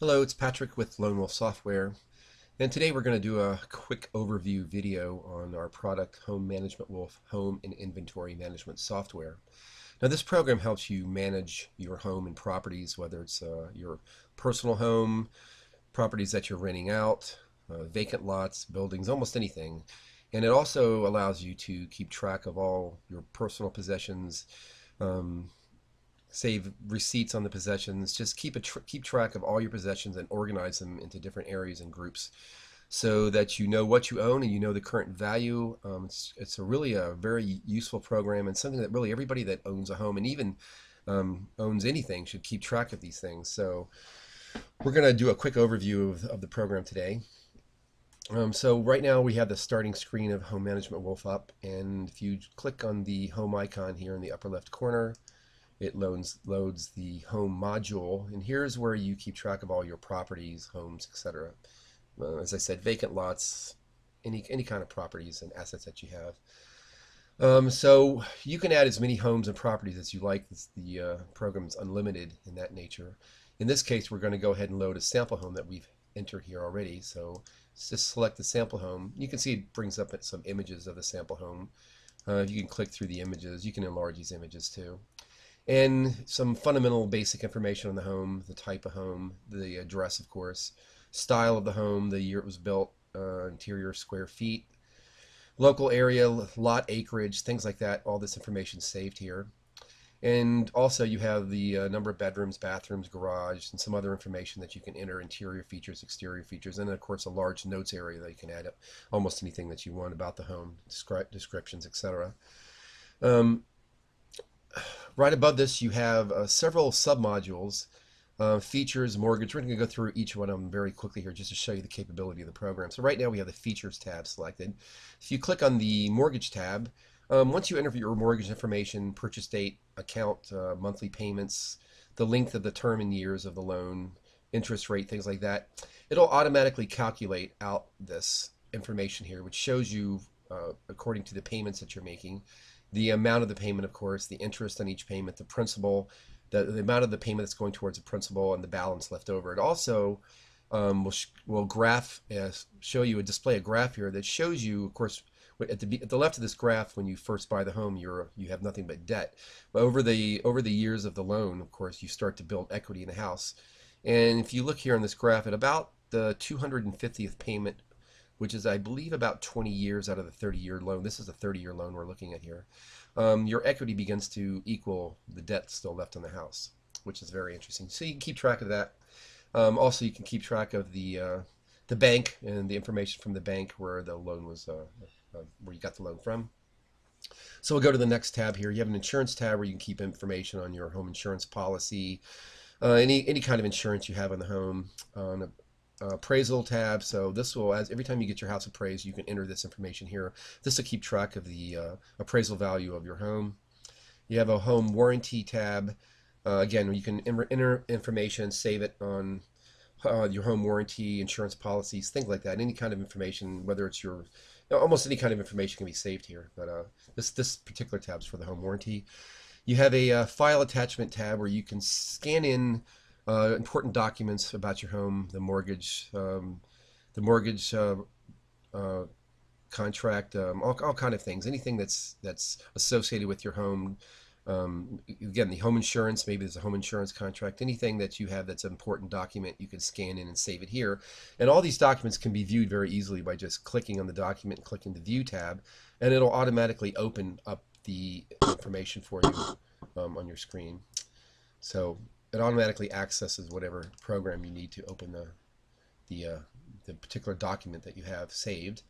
Hello, it's Patrick with Lone Wolf Software, and today we're going to do a quick overview video on our product Home Management Wolf Home and Inventory Management Software. Now, this program helps you manage your home and properties, whether it's your personal home, properties that you're renting out, vacant lots, buildings, almost anything. And it also allows you to keep track of all your personal possessions, save receipts on the possessions, just keep track of all your possessions and organize them into different areas and groups so that you know what you own and you know the current value. It's really a very useful program and something that really everybody that owns a home and even owns anything should keep track of these things. So we're going to do a quick overview of the program today. So right now we have the starting screen of Home Management Wolf up, and if you click on the home icon here in the upper left corner, it loads the home module, and here's where you keep track of all your properties, homes, etc. As I said, vacant lots, any kind of properties and assets that you have. So you can add as many homes and properties as you like. The program is unlimited in that nature. In this case, we're going to go ahead and load a sample home that we've entered here already. So just select the sample home. You can see it brings up some images of the sample home. You can click through the images. You can enlarge these images too. And some fundamental basic information on the home, the type of home, the address, of course, style of the home, the year it was built, interior square feet, local area, lot acreage, things like that. All this information saved here. And also you have the number of bedrooms, bathrooms, garage, and some other information that you can enter, interior features, exterior features, and of course a large notes area that you can add up almost anything that you want about the home, descriptions, etc. Right above this you have several submodules, features, mortgage. We're going to go through each one of them very quickly here just to show you the capability of the program. So right now we have the features tab selected. If you click on the mortgage tab, once you enter your mortgage information, purchase date, account, monthly payments, the length of the term in years of the loan, interest rate, things like that, it'll automatically calculate out this information here, which shows you, according to the payments that you're making, the amount of the payment, of course, the interest on each payment, the principal, the amount of the payment that's going towards the principal, and the balance left over. It also will graph, display a graph here that shows you, of course, at the left of this graph, when you first buy the home, you have nothing but debt. But over the years of the loan, of course, you start to build equity in the house. And if you look here on this graph, at about the 250th payment, which is, I believe, about 20 years out of the 30-year loan. This is a 30-year loan we're looking at here. Your equity begins to equal the debt still left on the house, which is very interesting. So you can keep track of that. Also, you can keep track of the bank and the information from the bank where the loan was. Where you got the loan from. So we'll go to the next tab here. You have an insurance tab where you can keep information on your home insurance policy, any kind of insurance you have on the home. An appraisal tab. So this will, every time you get your house appraised, you can enter this information here. This will keep track of the appraisal value of your home. You have a home warranty tab. Again, you can enter information, save it on your home warranty, insurance policies, things like that. Any kind of information, whether it's your almost any kind of information can be saved here, but this particular tab's for the home warranty. You have a file attachment tab where you can scan in important documents about your home, the mortgage contract, all kind of things, anything that's associated with your home. Again, the home insurance, maybe there's a home insurance contract, anything that you have that's an important document, you can scan in and save it here. And all these documents can be viewed very easily by just clicking on the document and clicking the View tab, and it'll automatically open up the information for you on your screen. So it automatically accesses whatever program you need to open the particular document that you have saved.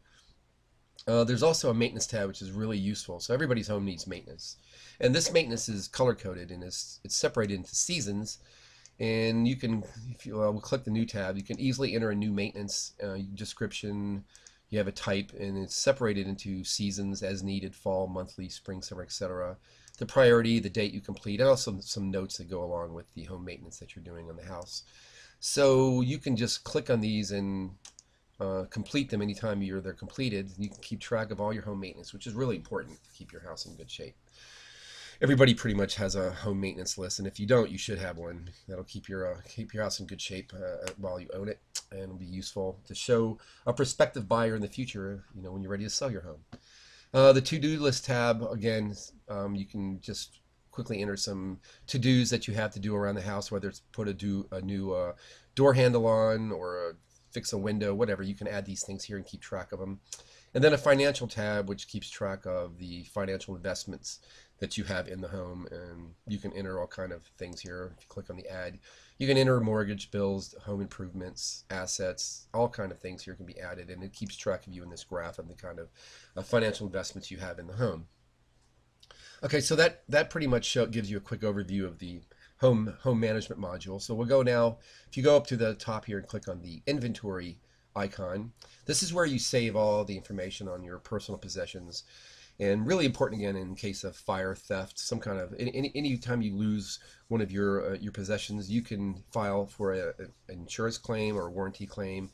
There's also a maintenance tab, which is really useful. So everybody's home needs maintenance, and this maintenance is color-coded and it's separated into seasons. And you can, if you we'll click the new tab, you can easily enter a new maintenance description. You have a type, and it's separated into seasons as needed: fall, monthly, spring, summer, etc. The priority, the date you complete, and also some notes that go along with the home maintenance that you're doing on the house. So you can just click on these and complete them anytime they're completed. You can keep track of all your home maintenance, which is really important to keep your house in good shape. everybody pretty much has a home maintenance list, and if you don't, you should have one. That'll keep your house in good shape while you own it, and it'll be useful to show a prospective buyer in the future, you know, when you're ready to sell your home. The to-do list tab, again, you can just quickly enter some to-dos that you have to do around the house, whether it's put a new door handle on or fix a window, whatever. You can add these things here and keep track of them. And then a financial tab, which keeps track of the financial investments that you have in the home, and you can enter all kind of things here. If you click on the add, you can enter mortgage bills, home improvements, assets, all kind of things here can be added, and it keeps track of you in this graph of the kind of financial investments you have in the home. Okay, so that pretty much gives you a quick overview of the home management module. So we'll go now, if you go up to the top here and click on the inventory icon, this is where you save all the information on your personal possessions. And really important, again, in case of fire, theft, some kind of any time you lose one of your possessions, you can file for an insurance claim or a warranty claim,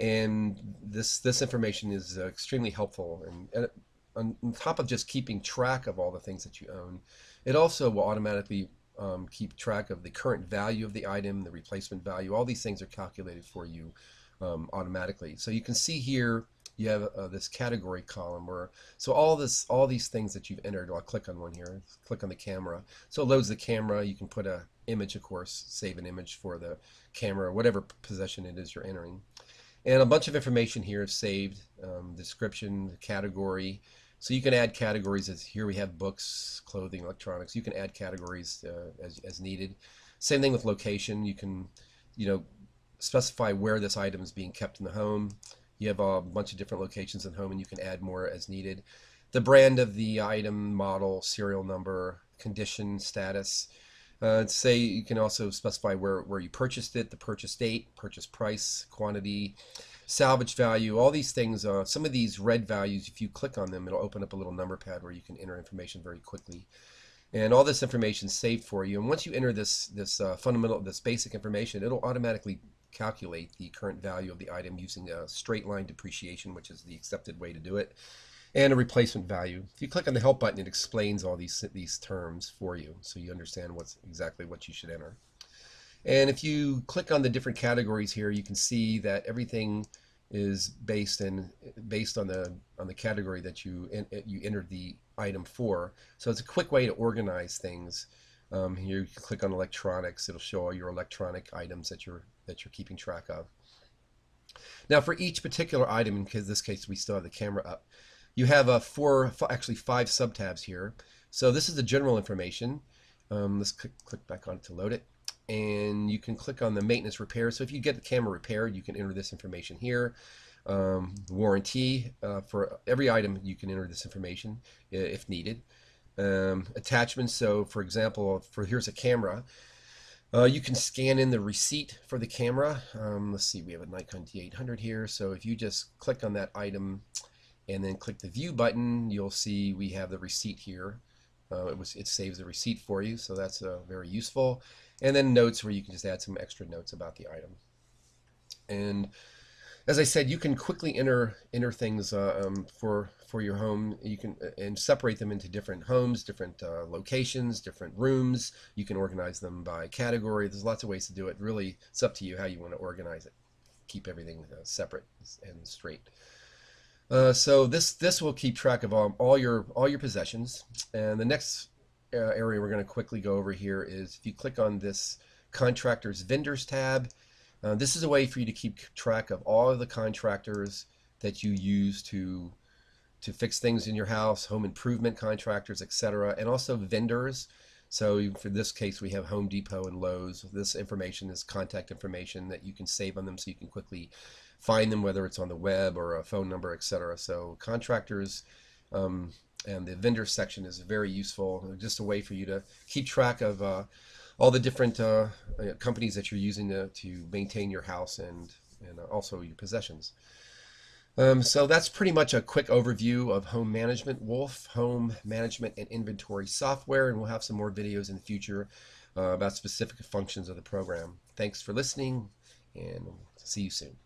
and this information is extremely helpful. And on top of just keeping track of all the things that you own, it also will automatically keep track of the current value of the item, the replacement value. All these things are calculated for you automatically. So you can see here. You have this category column where, so all these things that you've entered, I'll click on one here, click on the camera. So it loads the camera. You can put an image, of course, save an image for the camera, whatever possession it is you're entering. And a bunch of information here is saved, description, the category. So you can add categories. As here we have books, clothing, electronics. You can add categories as needed. Same thing with location. You can, you know, specify where this item is being kept in the home. You have a bunch of different locations at home, and you can add more as needed. The brand of the item, model, serial number, condition, status. Say you can also specify where you purchased it, the purchase date, purchase price, quantity, salvage value, all these things. Some of these red values, if you click on them, it'll open up a little number pad where you can enter information very quickly. And all this information is saved for you. And once you enter this basic information, it'll automatically calculate the current value of the item using a straight line depreciation, which is the accepted way to do it, and a replacement value. If you click on the help button, it explains all these terms for you, so you understand exactly what you should enter. And if you click on the different categories here, you can see that everything is based on the category that you entered the item for. So it's a quick way to organize things. Here you can click on electronics. It'll show all your electronic items that you're keeping track of. Now, for each particular item, in this case we still have the camera up, you have actually five subtabs here. So this is the general information. Let's click back on it to load it, and you can click on the maintenance repair. So if you get the camera repaired, you can enter this information here. Warranty, for every item you can enter this information if needed. Attachments, so for example, here's a camera. You can scan in the receipt for the camera. Let's see, we have a Nikon D800 here. So if you just click on that item and then click the view button, you'll see we have the receipt here. It saves the receipt for you, so that's very useful. And then notes, where you can just add some extra notes about the item. And as I said, you can quickly enter things for your home. You can and separate them into different homes, different locations, different rooms. You can organize them by category. There's lots of ways to do it. Really, it's up to you how you want to organize it. Keep everything separate and straight. So this will keep track of all your possessions. And the next area we're going to quickly go over here is, if you click on this contractors vendors tab. This is a way for you to keep track of all of the contractors that you use to fix things in your house, home improvement contractors, etc., and also vendors. So for this case, we have Home Depot and Lowe's. This information is contact information that you can save on them, so you can quickly find them, whether it's on the web or a phone number, etc. So contractors and the vendor section is very useful. Just a way for you to keep track of all the different companies that you're using to maintain your house and also your possessions. So that's pretty much a quick overview of Home Management Wolf, Home Management and Inventory Software, and we'll have some more videos in the future about specific functions of the program. Thanks for listening, and see you soon.